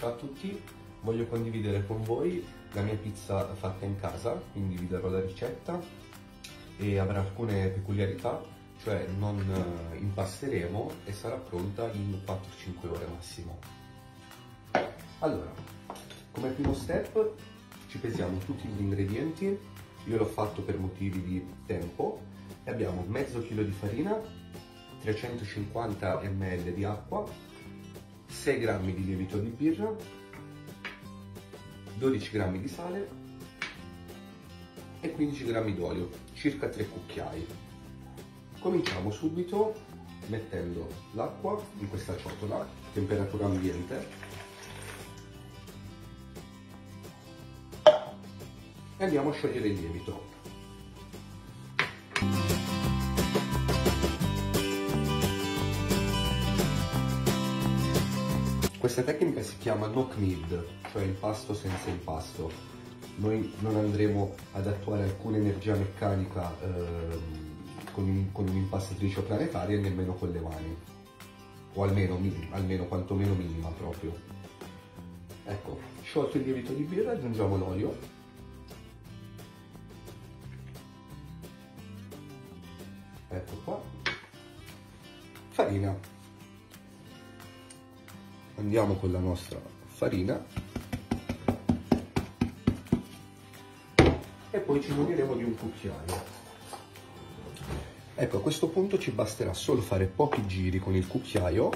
Ciao a tutti, voglio condividere con voi la mia pizza fatta in casa, quindi vi darò la ricetta e avrà alcune peculiarità, cioè non impasteremo e sarà pronta in 4-5 ore massimo. Allora, come primo step ci pesiamo tutti gli ingredienti, io l'ho fatto per motivi di tempo e abbiamo mezzo chilo di farina, 350 ml di acqua, 6 g di lievito di birra, 12 g di sale e 15 g d'olio, circa 3 cucchiai. Cominciamo subito mettendo l'acqua in questa ciotola, temperatura ambiente, e andiamo a sciogliere il lievito. Questa tecnica si chiama knock knead, cioè impasto senza impasto. Noi non andremo ad attuare alcuna energia meccanica con un'impastatrice planetaria, nemmeno con le mani, o almeno quantomeno minima proprio. Ecco, sciolto il lievito di birra aggiungiamo l'olio . Ecco qua, farina. Andiamo con la nostra farina e poi ci muniremo di un cucchiaio. Ecco, a questo punto ci basterà solo fare pochi giri con il cucchiaio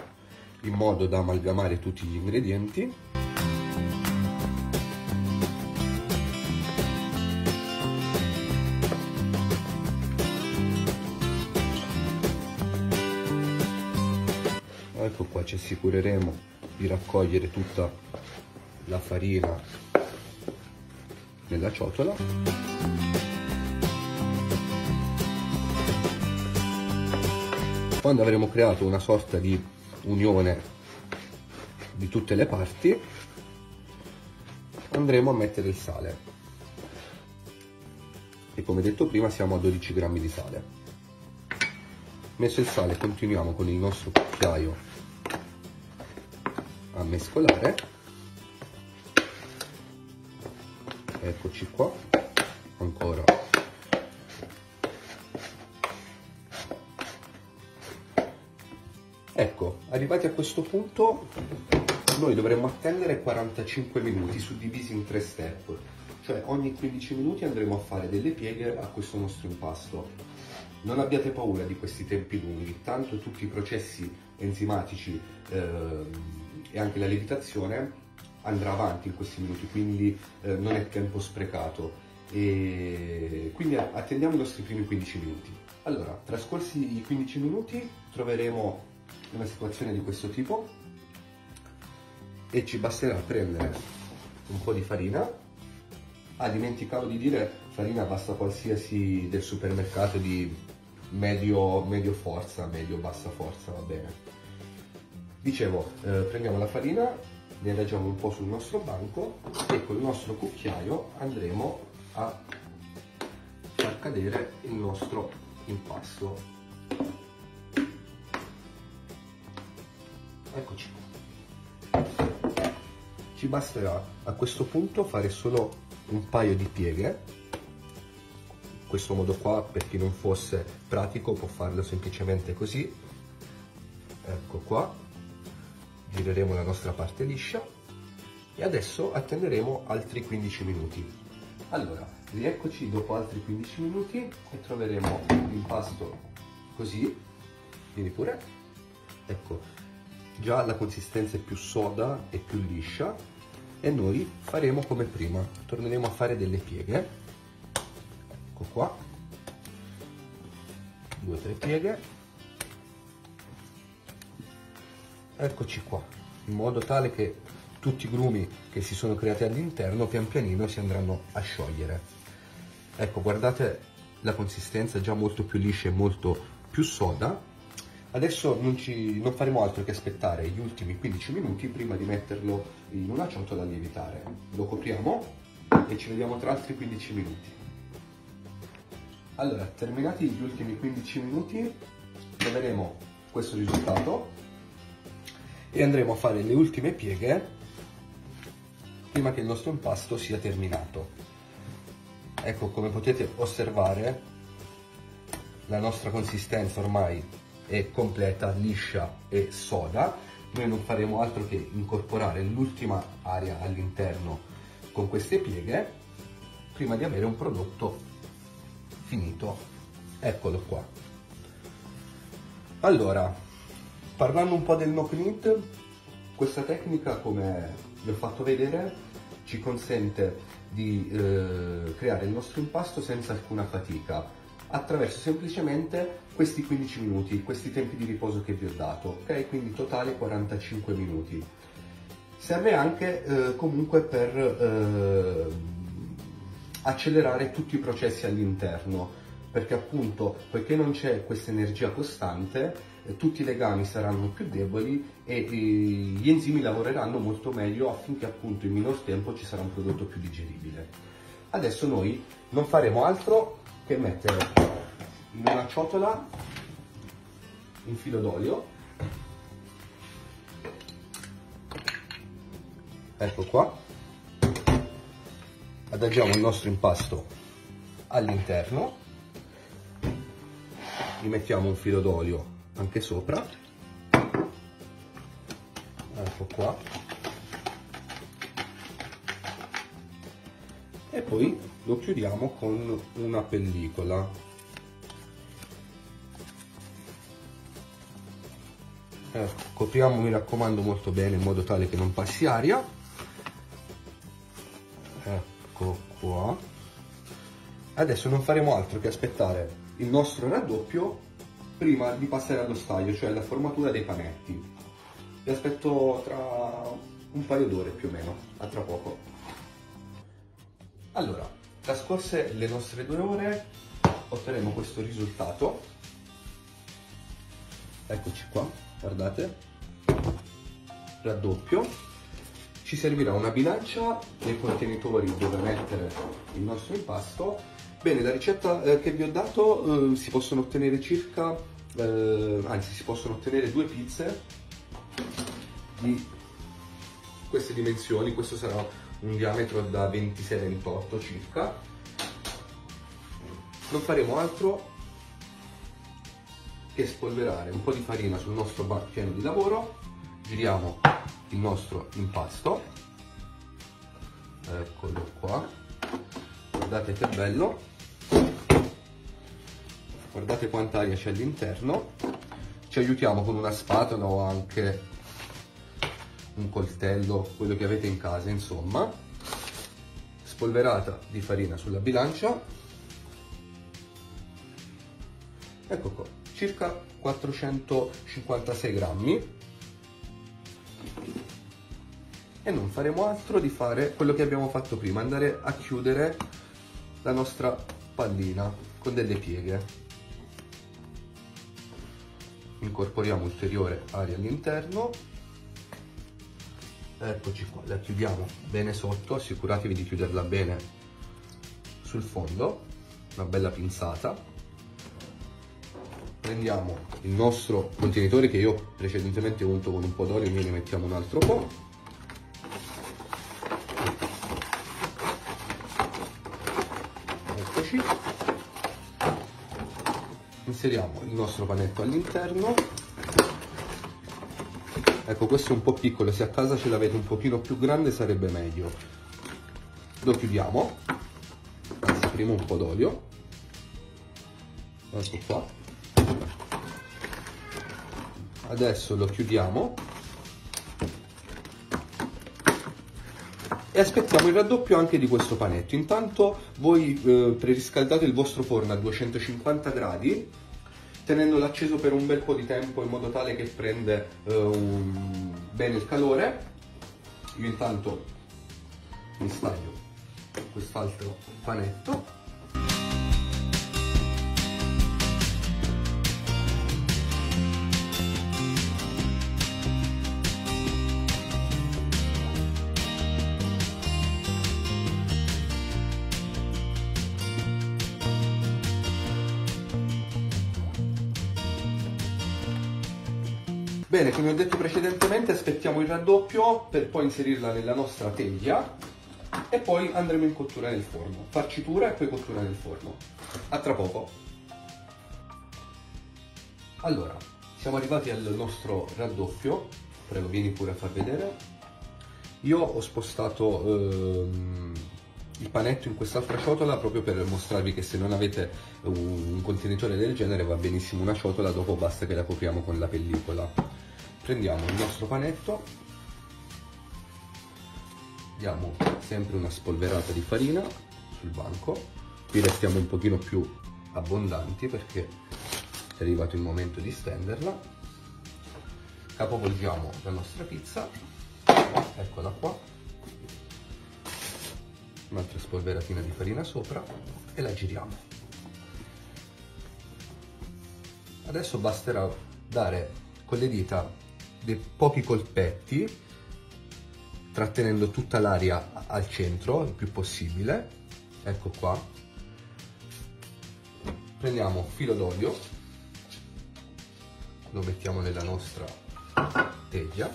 in modo da amalgamare tutti gli ingredienti. Ecco qua, ci assicureremo di raccogliere tutta la farina nella ciotola. Quando avremo creato una sorta di unione di tutte le parti, andremo a mettere il sale. E come detto prima siamo a 12 g di sale. Messo il sale, continuiamo con il nostro cucchiaio a mescolare. Eccoci qua, ancora . Ecco, arrivati a questo punto noi dovremmo attendere 45 minuti suddivisi in 3 step, cioè ogni 15 minuti andremo a fare delle pieghe a questo nostro impasto. Non abbiate paura di questi tempi lunghi, tanto tutti i processi enzimatici e anche la lievitazione andrà avanti in questi minuti, quindi non è tempo sprecato. E quindi attendiamo i nostri primi 15 minuti. Allora, trascorsi i 15 minuti troveremo una situazione di questo tipo e ci basterà prendere un po' di farina. Ah, dimenticavo di dire, farina basta qualsiasi del supermercato di medio forza, medio bassa forza, va bene. Dicevo, prendiamo la farina, ne adagiamo un po' sul nostro banco e col nostro cucchiaio andremo a far cadere il nostro impasto. Eccoci qua. Ci basterà a questo punto fare solo un paio di pieghe. In questo modo qua, per chi non fosse pratico, può farlo semplicemente così. Ecco qua, gireremo la nostra parte liscia e adesso attenderemo altri 15 minuti. Allora, rieccoci dopo altri 15 minuti e troveremo l'impasto così. Vieni pure. Ecco, già la consistenza è più soda e più liscia. E noi faremo come prima, torneremo a fare delle pieghe, ecco qua, 2-3 pieghe, eccoci qua, in modo tale che tutti i grumi che si sono creati all'interno pian pianino si andranno a sciogliere. Ecco, guardate la consistenza già molto più liscia e molto più soda. Adesso non faremo altro che aspettare gli ultimi 15 minuti prima di metterlo in una ciotola a lievitare. Lo copriamo e ci vediamo tra altri 15 minuti. Allora, terminati gli ultimi 15 minuti, troveremo questo risultato e andremo a fare le ultime pieghe prima che il nostro impasto sia terminato. Ecco, come potete osservare, la nostra consistenza ormai è completa, liscia e soda. Noi non faremo altro che incorporare l'ultima area all'interno con queste pieghe prima di avere un prodotto finito. Eccolo qua. Allora, parlando un po' del no knit, questa tecnica, come vi ho fatto vedere, ci consente di creare il nostro impasto senza alcuna fatica, attraverso semplicemente questi 15 minuti, questi tempi di riposo che vi ho dato, ok? Quindi totale 45 minuti. Serve anche comunque per accelerare tutti i processi all'interno, perché appunto, poiché non c'è questa energia costante, tutti i legami saranno più deboli e gli enzimi lavoreranno molto meglio, affinché appunto in minor tempo ci sarà un prodotto più digeribile. Adesso noi non faremo altro che mettere in una ciotola un filo d'olio, ecco qua, adagiamo il nostro impasto all'interno, gli mettiamo un filo d'olio anche sopra, ecco qua, e poi lo chiudiamo con una pellicola. Ecco, copriamo, mi raccomando, molto bene in modo tale che non passi aria. Ecco qua. Adesso non faremo altro che aspettare il nostro raddoppio prima di passare allo staglio, cioè alla formatura dei panetti. Vi aspetto tra un paio d'ore più o meno, a tra poco. Allora, trascorse le nostre 2 ore, otterremo questo risultato. Eccoci qua, guardate, raddoppio. Ci servirà una bilancia nei contenitori dove mettere il nostro impasto. Bene, la ricetta che vi ho dato, si possono ottenere circa, anzi si possono ottenere 2 pizze di queste dimensioni. Questo sarà un diametro da 26-28 circa. Non faremo altro che spolverare un po' di farina sul nostro piano di lavoro, giriamo il nostro impasto, eccolo qua, guardate che bello! Guardate quanta aria c'è all'interno. Ci aiutiamo con una spatola o anche un coltello, quello che avete in casa, insomma. Spolverata di farina sulla bilancia. Ecco qua, circa 456 grammi. E non faremo altro di fare quello che abbiamo fatto prima, andare a chiudere la nostra pallina con delle pieghe. Incorporiamo ulteriore aria all'interno, eccoci qua, la chiudiamo bene sotto, assicuratevi di chiuderla bene sul fondo, una bella pinzata. Prendiamo il nostro contenitore che io precedentemente ho unto con un po' d'olio, noi ne mettiamo un altro po', eccoci. Inseriamo il nostro panetto all'interno. Ecco, questo è un po' piccolo, se a casa ce l'avete un pochino più grande sarebbe meglio. Lo chiudiamo, anzi prima un po' d'olio, ecco qua. Adesso lo chiudiamo e aspettiamo il raddoppio anche di questo panetto. Intanto voi preriscaldate il vostro forno a 250 gradi, tenendolo acceso per un bel po' di tempo in modo tale che prende bene il calore. Io intanto mi staglio quest'altro panetto. Bene, come ho detto precedentemente, aspettiamo il raddoppio per poi inserirla nella nostra teglia e poi andremo in cottura nel forno. Farcitura e poi cottura nel forno. A tra poco. Allora, siamo arrivati al nostro raddoppio. Prego, vieni pure a far vedere. Io ho spostato il panetto in quest'altra ciotola proprio per mostrarvi che se non avete un contenitore del genere va benissimo una ciotola, dopo basta che la copriamo con la pellicola. Prendiamo il nostro panetto, diamo sempre una spolverata di farina sul banco, qui restiamo un pochino più abbondanti perché è arrivato il momento di stenderla. Capovolgiamo la nostra pizza, eccola qua, un'altra spolveratina di farina sopra e la giriamo. Adesso basterà dare con le dita dei pochi colpetti, trattenendo tutta l'aria al centro il più possibile. Ecco qua. Prendiamo un filo d'olio, lo mettiamo nella nostra teglia.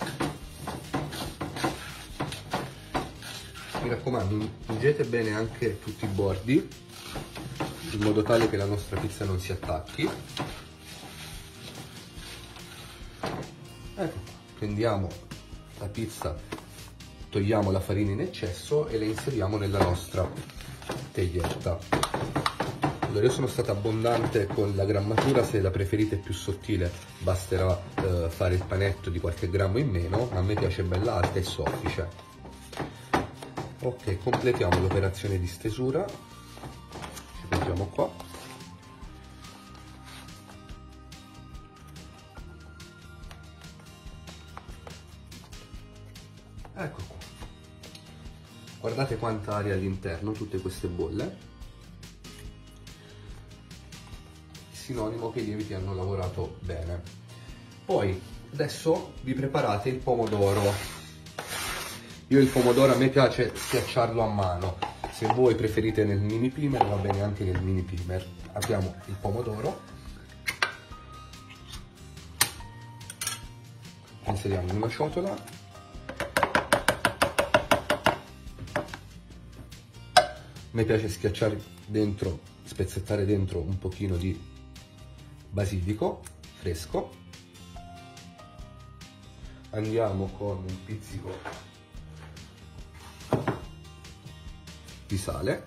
Mi raccomando, ungete bene anche tutti i bordi in modo tale che la nostra pizza non si attacchi. Ecco, prendiamo la pizza, togliamo la farina in eccesso e la inseriamo nella nostra teglietta. Allora, io sono stato abbondante con la grammatura, se la preferite più sottile basterà fare il panetto di qualche grammo in meno, a me piace bella alta e soffice. Ok, completiamo l'operazione di stesura, ci prendiamo qua, ecco qua, guardate quanta aria all'interno, tutte queste bolle, sinonimo che i lieviti hanno lavorato bene. Poi adesso vi preparate il pomodoro. Io il pomodoro a me piace schiacciarlo a mano, se voi preferite nel mini primer va bene anche nel mini primer. Apriamo il pomodoro, lo inseriamo in una ciotola, a me piace schiacciare dentro, spezzettare dentro un pochino di basilico fresco, andiamo con un pizzico di sale,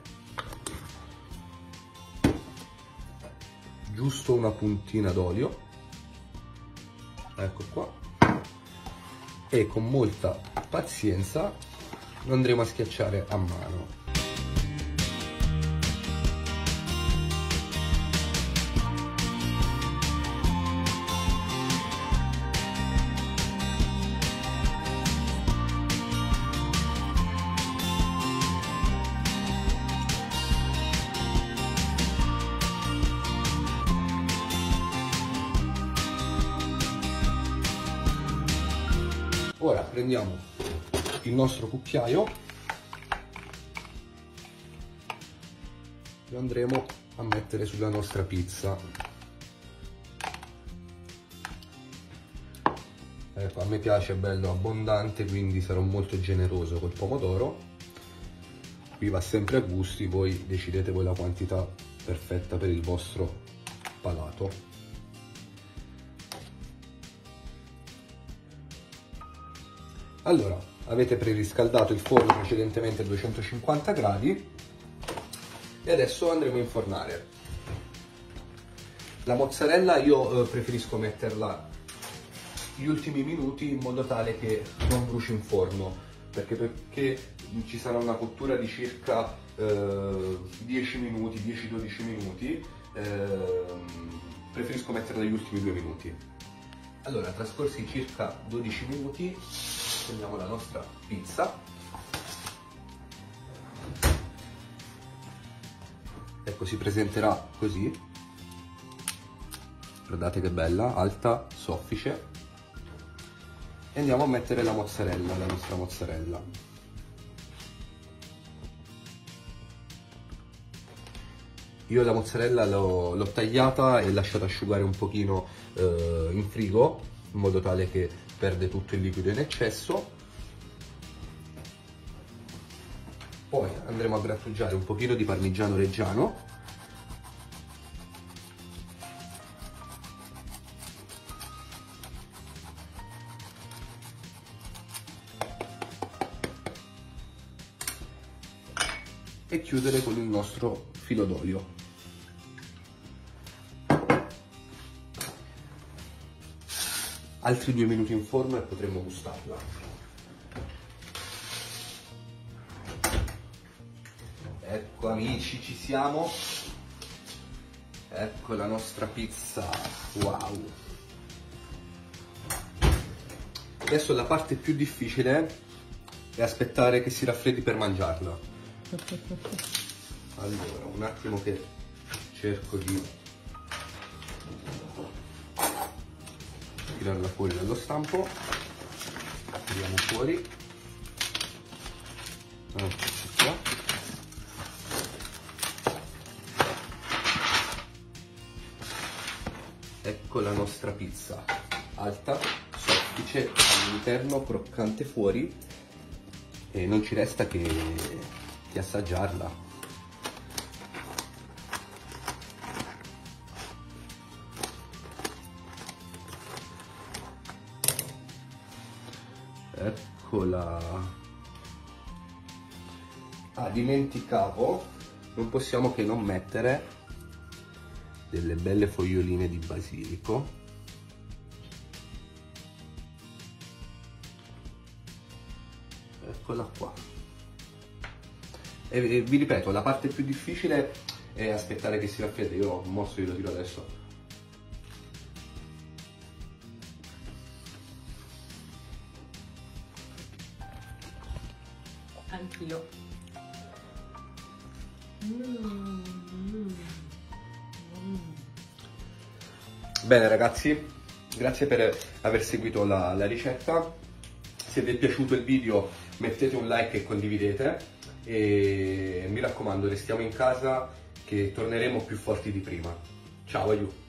giusto una puntina d'olio, ecco qua, e con molta pazienza lo andremo a schiacciare a mano. Ora prendiamo il nostro cucchiaio, lo andremo a mettere sulla nostra pizza. Ecco, a me piace bello abbondante, quindi sarò molto generoso col pomodoro. Qui va sempre a gusti, voi decidete voi la quantità perfetta per il vostro palato. Allora, avete preriscaldato il forno precedentemente a 250 gradi e adesso andremo a infornare. La mozzarella io preferisco metterla gli ultimi minuti in modo tale che non bruci in forno, perché ci sarà una cottura di circa 10 minuti, 10-12 minuti, preferisco metterla gli ultimi 2 minuti. Allora, trascorsi circa 12 minuti, prendiamo la nostra pizza . Ecco si presenterà così, guardate che bella, alta, soffice, e andiamo a mettere la mozzarella, la nostra mozzarella. Io la mozzarella l'ho tagliata e lasciata asciugare un pochino in frigo in modo tale che perde tutto il liquido in eccesso. Poi andremo a grattugiare un pochino di parmigiano reggiano, e chiudere con il nostro filo d'olio. Altri 2 minuti in forno e potremo gustarla. Ecco amici, ci siamo, ecco la nostra pizza, wow! Adesso la parte più difficile è aspettare che si raffreddi per mangiarla. Allora, un attimo che cerco di tirarla fuori dallo stampo, la tiriamo fuori, eccoci qua. Ecco la nostra pizza, alta, soffice all'interno, croccante fuori, e non ci resta che di assaggiarla. Eccola. Ah, dimenticavo, non possiamo che non mettere delle belle foglioline di basilico, eccola qua. E vi ripeto, la parte più difficile è aspettare che si raffreddi. Io ho mosso, io lo tiro adesso. Anch'io. Bene ragazzi, grazie per aver seguito la ricetta. Se vi è piaciuto il video mettete un like e condividete, e mi raccomando restiamo in casa che torneremo più forti di prima. Ciao aiuto!